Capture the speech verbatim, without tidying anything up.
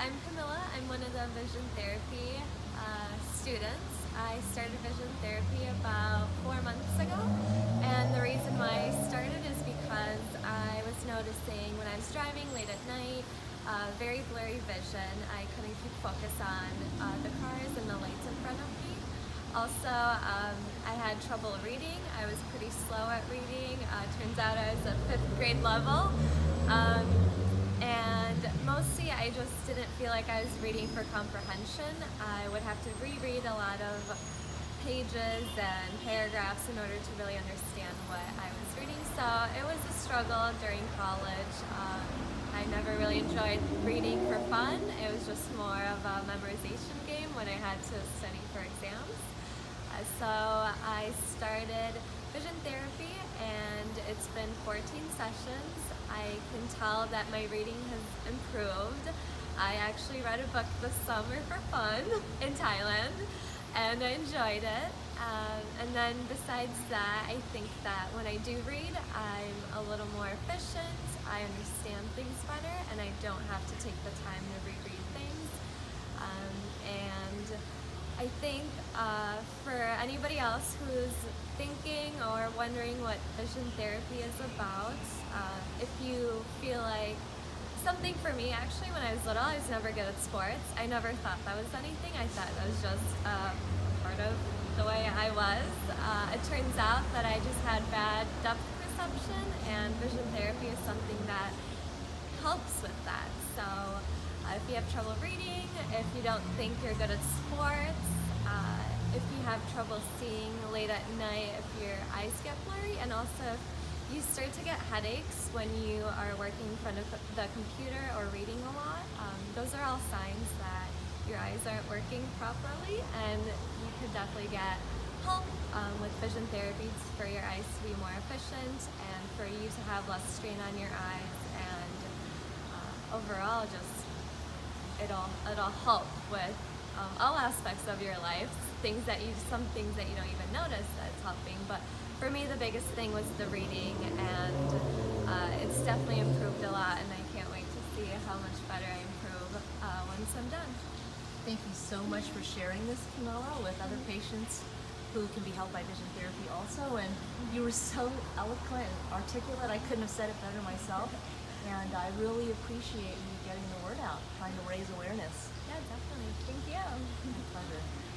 I'm Camilla. I'm one of the vision therapy uh, students. I started vision therapy about four months ago, and the reason why I started is because I was noticing when I was driving late at night, uh, very blurry vision. I couldn't keep focus on uh, the cars and the lights in front of me. Also, um, I had trouble reading. I was pretty slow at reading. Uh, turns out I was at fifth grade level. Um, And mostly I just didn't feel like I was reading for comprehension. I would have to reread a lot of pages and paragraphs in order to really understand what I was reading. So it was a struggle during college. Um, I never really enjoyed reading for fun. It was just more of a memorization game when I had to study for exams. Uh, so I started vision therapy, and it's been fourteen sessions. I can tell that my reading has improved. I actually read a book this summer for fun in Thailand, and I enjoyed it. Um, and then besides that, I think that when I do read, I'm a little more efficient, I understand things better, and I don't have to take the time to reread things. Um, and I think uh, for anybody else who's thinking or wondering what vision therapy is about, uh, if you feel like something for me, actually when I was little I was never good at sports. I never thought that was anything. I thought that was just uh, part of the way I was. Uh, it turns out that I just had bad depth perception, and vision therapy is something that helps with that. So uh, if you have trouble reading, if you don't think you're good at sports, uh, if you have trouble seeing late at night, if your eyes get blurry, and also if you start to get headaches when you are working in front of the computer or reading a lot, um, those are all signs that your eyes aren't working properly, and you could definitely get help um, with vision therapy for your eyes to be more efficient and for you to have less strain on your eyes, and uh, overall just It'll, it'll help with um, all aspects of your life, things that you, some things that you don't even notice that it's helping. But for me, the biggest thing was the reading, and uh, it's definitely improved a lot, and I can't wait to see how much better I improve uh, once I'm done. Thank you so much for sharing this, Camilla, with other patients who can be helped by vision therapy also. And you were so eloquent and articulate, I couldn't have said it better myself. And I really appreciate you getting the word out, trying to raise awareness. Yeah, definitely. Thank you. My pleasure.